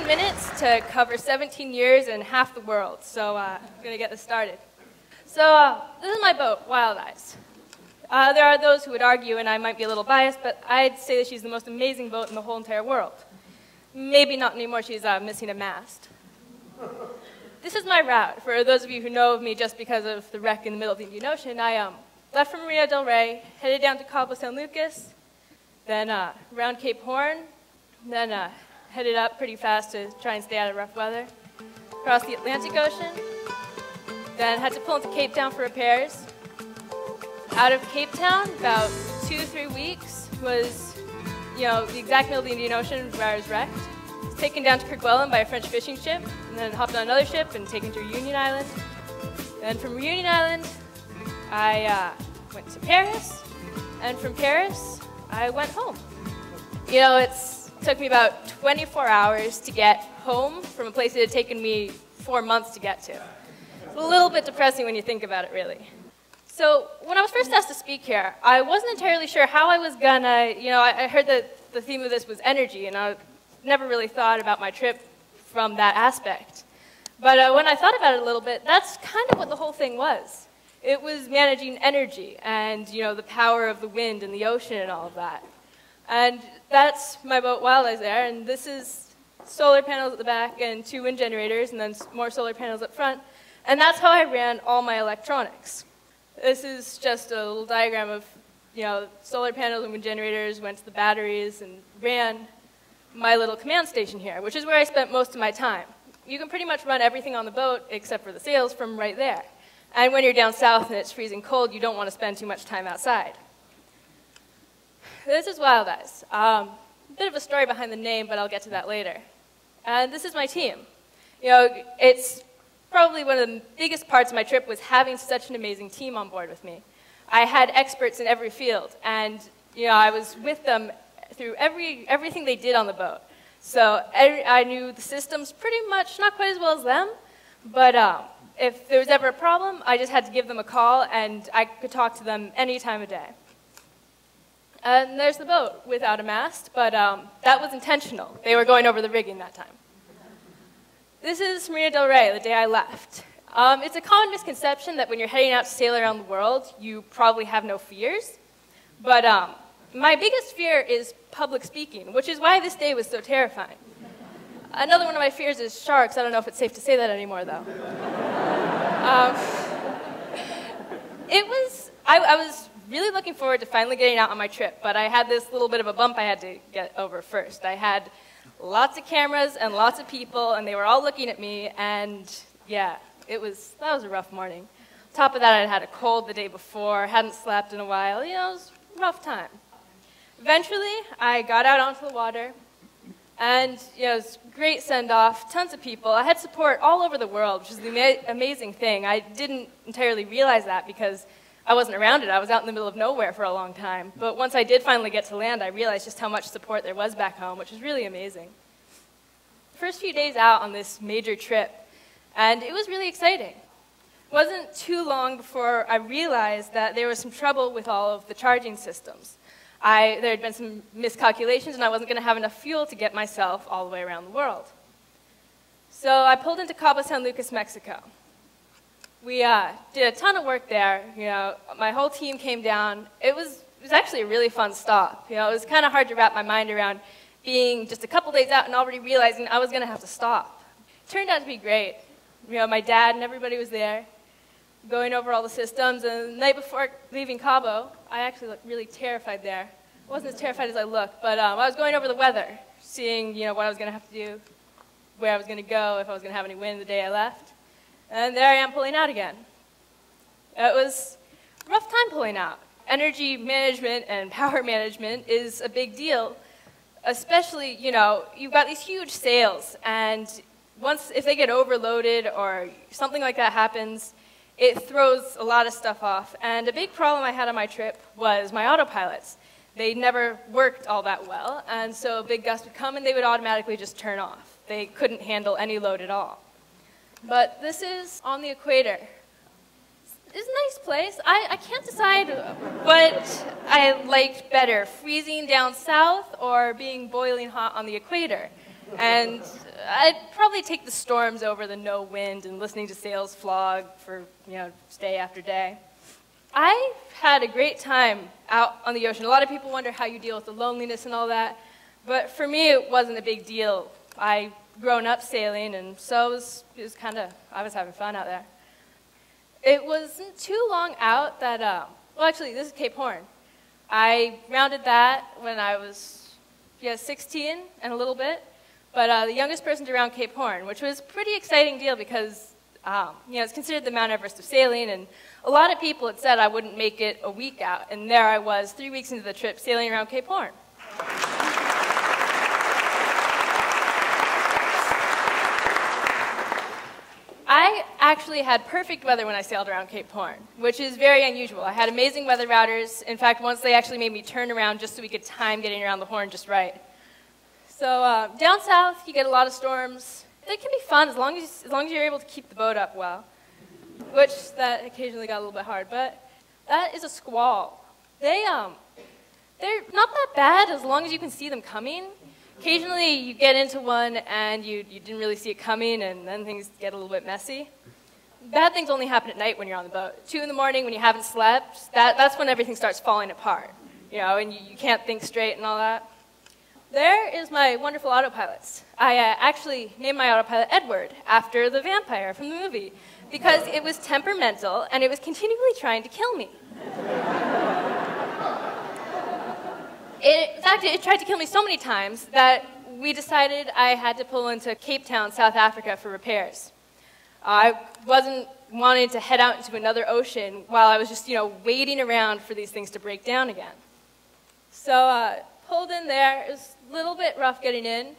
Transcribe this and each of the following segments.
15 minutes to cover 17 years and half the world, so I'm going to get this started. So this is my boat, Wild Eyes. There are those who would argue, and I might be a little biased, but I'd say that she's the most amazing boat in the whole entire world. Maybe not anymore, she's missing a mast. This is my route. For those of you who know of me just because of the wreck in the middle of the Indian Ocean, I left from Marina del Rey, headed down to Cabo San Lucas, then around Cape Horn, then headed up pretty fast to try and stay out of rough weather, across the Atlantic Ocean, then had to pull into Cape Town for repairs. Out of Cape Town, about 2 to 3 weeks, was, you know, the exact middle of the Indian Ocean where I was wrecked. I was taken down to Kerguelen by a French fishing ship, and then hopped on another ship and taken to Reunion Island. And from Reunion Island, I went to Paris, and from Paris, I went home. You know, it took me about 24 hours to get home from a place that had taken me 4 months to get to. It's a little bit depressing when you think about it, really. So when I was first asked to speak here, I wasn't entirely sure how I was gonna, you know, I heard that the theme of this was energy, and I never really thought about my trip from that aspect. But when I thought about it a little bit, that's kind of what the whole thing was. It was managing energy and, you know, the power of the wind and the ocean and all of that. And that's my boat Wild Eyes there, and this is solar panels at the back and 2 wind generators and then more solar panels up front. And that's how I ran all my electronics. This is just a little diagram of, you know, solar panels and wind generators, went to the batteries, and ran my little command station here, which is where I spent most of my time. You can pretty much run everything on the boat except for the sails from right there. And when you're down south and it's freezing cold, you don't want to spend too much time outside. This is Wild Eyes. A bit of a story behind the name, but I'll get to that later. And this is my team. You know, it's probably one of the biggest parts of my trip was having such an amazing team on board with me. I had experts in every field, and you know, I was with them through everything they did on the boat. So I knew the systems pretty much not quite as well as them, but if there was ever a problem, I just had to give them a call, and I could talk to them any time of day. And there's the boat without a mast, but that was intentional. They were going over the rigging that time. This is Marina del Rey, the day I left. It's a common misconception that when you're heading out to sail around the world, you probably have no fears. But my biggest fear is public speaking, which is why this day was so terrifying. Another one of my fears is sharks. I don't know if it's safe to say that anymore, though. I was really looking forward to finally getting out on my trip, but I had this little bit of a bump I had to get over first. I had lots of cameras and lots of people, and they were all looking at me, and yeah, that was a rough morning. On top of that, I'd had a cold the day before, hadn't slept in a while, you know, it was a rough time. Eventually, I got out onto the water, and you know, it was a great send-off, tons of people. I had support all over the world, which is the amazing thing. I didn't entirely realize that because I wasn't around it. I was out in the middle of nowhere for a long time. But once I did finally get to land, I realized just how much support there was back home, which was really amazing. The first few days out on this major trip, and it was really exciting. It wasn't too long before I realized that there was some trouble with all of the charging systems. There had been some miscalculations, and I wasn't going to have enough fuel to get myself all the way around the world. So I pulled into Cabo San Lucas, Mexico. We did a ton of work there, you know, my whole team came down. It was actually a really fun stop. You know, it was kind of hard to wrap my mind around being just a couple days out and already realizing I was going to have to stop. It turned out to be great. You know, my dad and everybody was there going over all the systems, and the night before leaving Cabo, I actually looked really terrified there. I wasn't as terrified as I looked, but I was going over the weather, seeing, you know, what I was going to have to do, where I was going to go, if I was going to have any wind the day I left. And there I am pulling out again. It was a rough time pulling out. Energy management and power management is a big deal, especially, you know, you've got these huge sails, and if they get overloaded or something like that happens, it throws a lot of stuff off. And a big problem I had on my trip was my autopilots. They never worked all that well, and so a big gust would come and they would automatically just turn off. They couldn't handle any load at all. But this is on the equator. It's a nice place. I can't decide what I liked better, freezing down south or being boiling hot on the equator. And I'd probably take the storms over the no wind and listening to sails flog for, day after day. I had a great time out on the ocean. A lot of people wonder how you deal with the loneliness and all that, but for me it wasn't a big deal. I grown up sailing, and so it was I was having fun out there. It wasn't too long out that, well actually this is Cape Horn. I rounded that when I was 16 and a little bit, but the youngest person to round Cape Horn, which was a pretty exciting deal because it's considered the Mount Everest of sailing, and a lot of people had said I wouldn't make it a week out, and there I was 3 weeks into the trip sailing around Cape Horn. I actually had perfect weather when I sailed around Cape Horn, which is very unusual. I had amazing weather routers. In fact, once they actually made me turn around just so we could time getting around the Horn just right. So down south, you get a lot of storms. They can be fun as long as you're able to keep the boat up well, which that occasionally got a little bit hard. But that is a squall. They're not that bad as long as you can see them coming. Occasionally, you get into one and you didn't really see it coming, and then things get a little bit messy. Bad things only happen at night when you're on the boat. 2 in the morning when you haven't slept, that's when everything starts falling apart, and you can't think straight and all that. There is my wonderful autopilot. I actually named my autopilot Edward after the vampire from the movie because it was temperamental and it was continually trying to kill me. In fact, it tried to kill me so many times that we decided I had to pull into Cape Town, South Africa for repairs. I wasn't wanting to head out into another ocean while I was just, waiting around for these things to break down again. So pulled in there. It was a little bit rough getting in.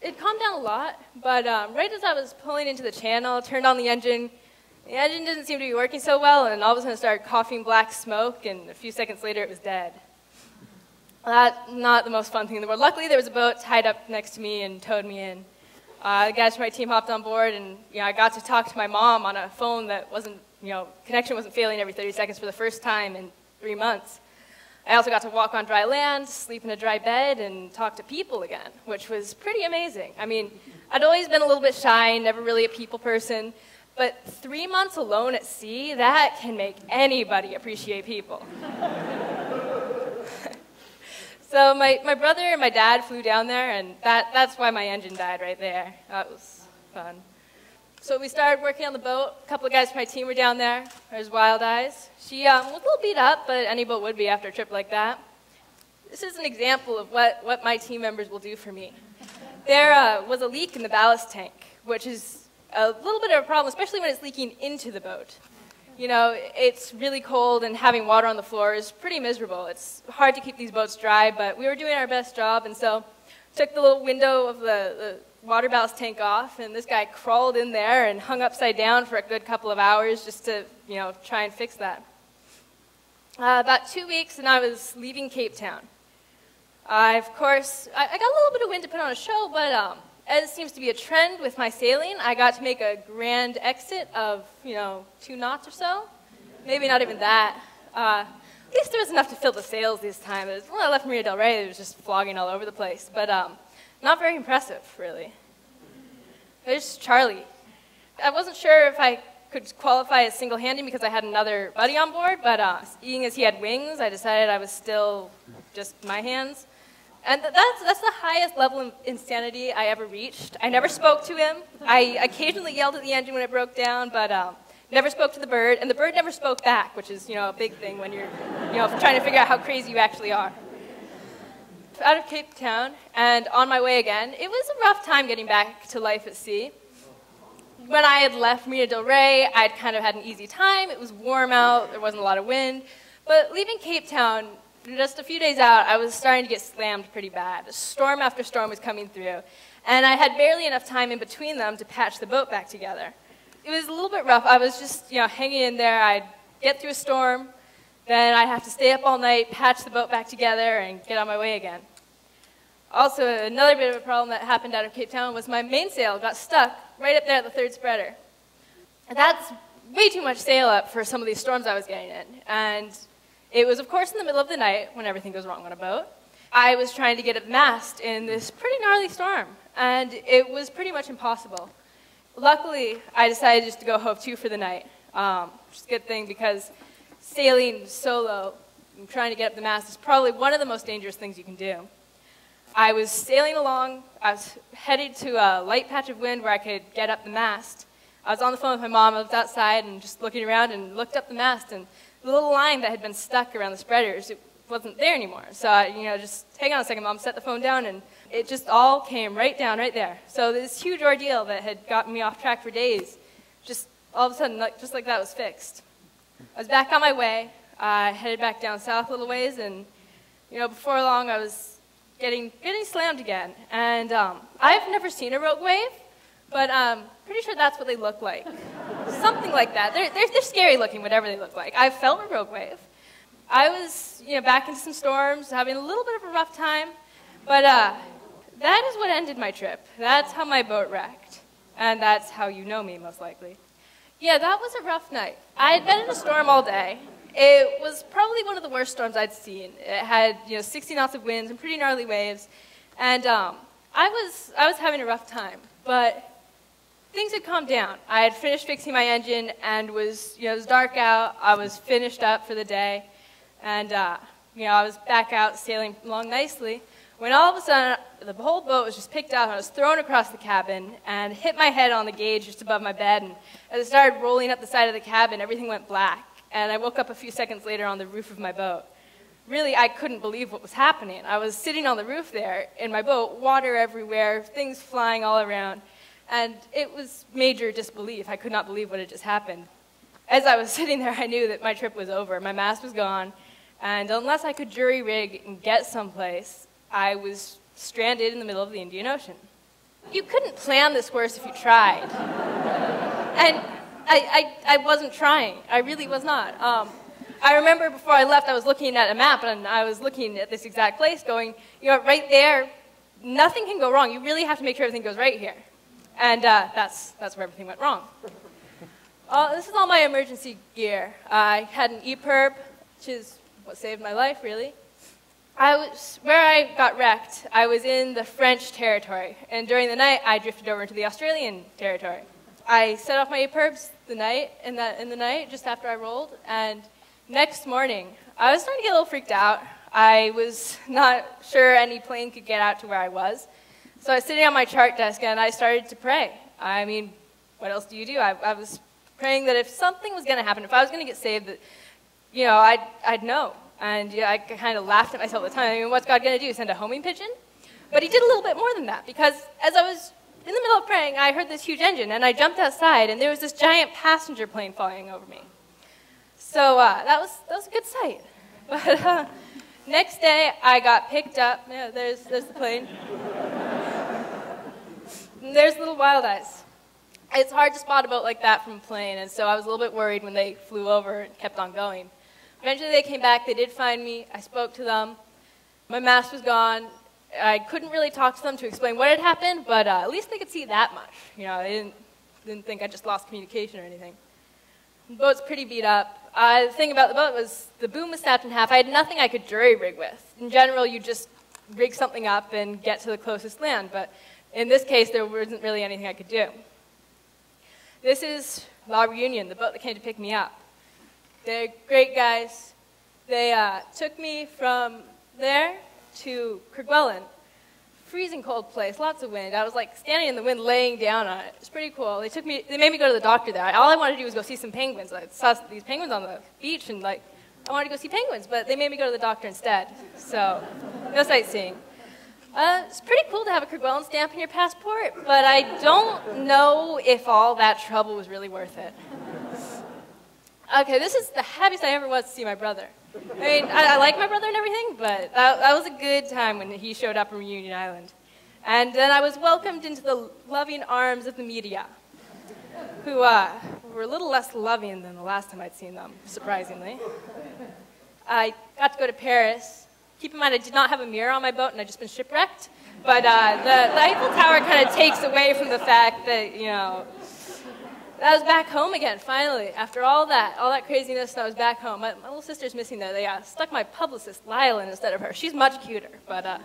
It calmed down a lot, but right as I was pulling into the channel, turned on the engine. The engine didn't seem to be working so well, and all of a sudden it started coughing black smoke, and a few seconds later it was dead. That's not the most fun thing in the world. Luckily, there was a boat tied up next to me and towed me in. The guys from my team hopped on board, and I got to talk to my mom on a phone that wasn't, connection wasn't failing every 30 seconds for the first time in 3 months. I also got to walk on dry land, sleep in a dry bed, and talk to people again, which was pretty amazing. I mean, I'd always been a little bit shy, never really a people person, but 3 months alone at sea, that can make anybody appreciate people. So my brother and my dad flew down there, and that's why my engine died right there. That was fun. So we started working on the boat. A couple of guys from my team were down there. There's Wild Eyes. She was a little beat up, but any boat would be after a trip like that. This is an example of what my team members will do for me. There was a leak in the ballast tank, which is a little bit of a problem, especially when it's leaking into the boat. It's really cold, and having water on the floor is pretty miserable. It's hard to keep these boats dry, but we were doing our best job, and so took the little window of the water ballast tank off, and this guy crawled in there and hung upside down for a good couple of hours just to, try and fix that. About 2 weeks, and I was leaving Cape Town. I got a little bit of wind to put on a show, but as seems to be a trend with my sailing, I got to make a grand exit of, 2 knots or so. Maybe not even that. At least there was enough to fill the sails this time. When I left Marina del Rey, it was just flogging all over the place. But not very impressive, really. There's Charlie. I wasn't sure if I could qualify as single-handed because I had another buddy on board, but seeing as he had wings, I decided I was still just my hands. And that's the highest level of insanity I ever reached. I never spoke to him. I occasionally yelled at the engine when it broke down, but never spoke to the bird. And the bird never spoke back, which is, a big thing when you're, trying to figure out how crazy you actually are. Out of Cape Town and on my way again, it was a rough time getting back to life at sea. When I had left Marina del Rey, I'd kind of had an easy time. It was warm out. There wasn't a lot of wind. But leaving Cape Town, just a few days out, I was starting to get slammed pretty bad. Storm after storm was coming through, and I had barely enough time in between them to patch the boat back together. It was a little bit rough. I was just, hanging in there. I'd get through a storm, then I'd have to stay up all night, patch the boat back together, and get on my way again. Also, another bit of a problem that happened out of Cape Town was my mainsail got stuck right up there at the third spreader. That's way too much sail up for some of these storms I was getting in, and it was, of course, in the middle of the night when everything goes wrong on a boat. I was trying to get it masked in this pretty gnarly storm, and it was pretty much impossible. Luckily, I decided just to go Hove 2 for the night, which is a good thing because sailing solo and trying to get up the mast is probably one of the most dangerous things you can do. I was sailing along. I was headed to a light patch of wind where I could get up the mast. I was on the phone with my mom. I was outside and just looking around and looked up the mast, and the little line that had been stuck around the spreaders, it wasn't there anymore. So I, just hang on a second, Mom, set the phone down, and it just all came right down right there. So this huge ordeal that had gotten me off track for days, just all of a sudden, just like that, was fixed. I was back on my way. I headed back down south a little ways, and before long I was getting slammed again. And I've never seen a rogue wave, but I'm pretty sure that's what they look like. Something like that. They're scary looking, whatever they look like. I felt a rogue wave. I was back into some storms, having a little bit of a rough time, but that is what ended my trip. That's how my boat wrecked, and that's how you know me, most likely. Yeah, that was a rough night. I had been in a storm all day. It was probably one of the worst storms I'd seen. It had 60 knots of winds and pretty gnarly waves, and I was having a rough time, but things had calmed down. I had finished fixing my engine, and it was dark out. I was finished up for the day, and I was back out sailing along nicely, when all of a sudden the whole boat was just picked up, and I was thrown across the cabin and hit my head on the gauge just above my bed, and as it started rolling up the side of the cabin, everything went black, and I woke up a few seconds later on the roof of my boat. Really, I couldn't believe what was happening. I was sitting on the roof there in my boat, water everywhere, things flying all around, and it was major disbelief. I could not believe what had just happened. As I was sitting there, I knew that my trip was over. My mast was gone, and unless I could jury rig and get someplace, I was stranded in the middle of the Indian Ocean. You couldn't plan this worse if you tried. And I wasn't trying. I really was not. I remember before I left, I was looking at a map, and I was looking at this exact place going, right there, nothing can go wrong. You really have to make sure everything goes right here. And that's where everything went wrong. This is all my emergency gear. I had an EPIRB, which is what saved my life, really. Where I got wrecked, I was in the French territory, and during the night, I drifted over into the Australian territory. I set off my EPIRBs in the night, just after I rolled, and next morning, I was starting to get a little freaked out. I was not sure any plane could get out to where I was, so I was sitting on my chart desk, and I started to pray. I mean, what else do? I was praying that if something was going to happen, if I was going to get saved, that, I'd know. And I kind of laughed at myself at the time. I mean, what's God going to do, send a homing pigeon? But he did a little bit more than that, because as I was in the middle of praying, I heard this huge engine, and I jumped outside, and there was this giant passenger plane flying over me. So that was a good sight. But next day, I got picked up. Yeah, there's the plane. And there's little Wild Eyes. It's hard to spot a boat like that from a plane, and so I was a little bit worried when they flew over and kept on going. Eventually they came back, they did find me, I spoke to them, my mast was gone, I couldn't really talk to them to explain what had happened, but at least they could see that much. They didn't think I just lost communication or anything. The boat's pretty beat up. The thing about the boat was the boom was snapped in half. I had nothing I could jury rig with. In general, you just rig something up and get to the closest land, but in this case there wasn't really anything I could do. This is La Reunion, the boat that came to pick me up. They're great guys. They took me from there to Kerguelen. Freezing cold place, lots of wind. I was like standing in the wind, laying down on it. It was pretty cool. They made me go to the doctor there. All I wanted to do was go see some penguins. I saw these penguins on the beach, and I wanted to go see penguins, but they made me go to the doctor instead. So no sightseeing. It's pretty cool to have a Kerguelen stamp in your passport, but I don't know if all that trouble was really worth it. Okay, this is the happiest I ever was to see my brother. I mean, I like my brother and everything, but that was a good time when he showed up on Reunion Island. And then I was welcomed into the loving arms of the media, who were a little less loving than the last time I'd seen them, surprisingly. I got to go to Paris. Keep in mind, I did not have a mirror on my boat, and I'd just been shipwrecked. But the Eiffel Tower kind of takes away from the fact that, I was back home again, finally. After all that craziness, I was back home. My little sister's missing there. They stuck my publicist, Lila, instead of her. She's much cuter, but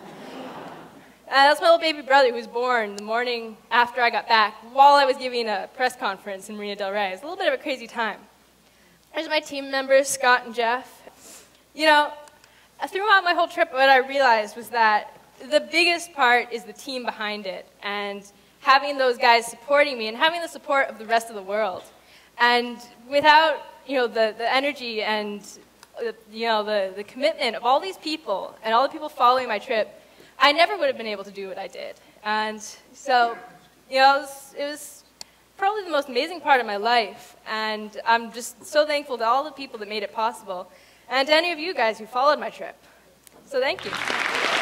That's my little baby brother who was born the morning after I got back while I was giving a press conference in Marina del Rey. It was a little bit of a crazy time. There's my team members, Scott and Jeff. You know, throughout my whole trip, what I realized was that the biggest part is the team behind it and having those guys supporting me and having the support of the rest of the world. And without, you know, the energy and, you know, the commitment of all these people and all the people following my trip, I never would have been able to do what I did. And so, you know, it was probably the most amazing part of my life. And I'm just so thankful to all the people that made it possible and to any of you guys who followed my trip. So thank you.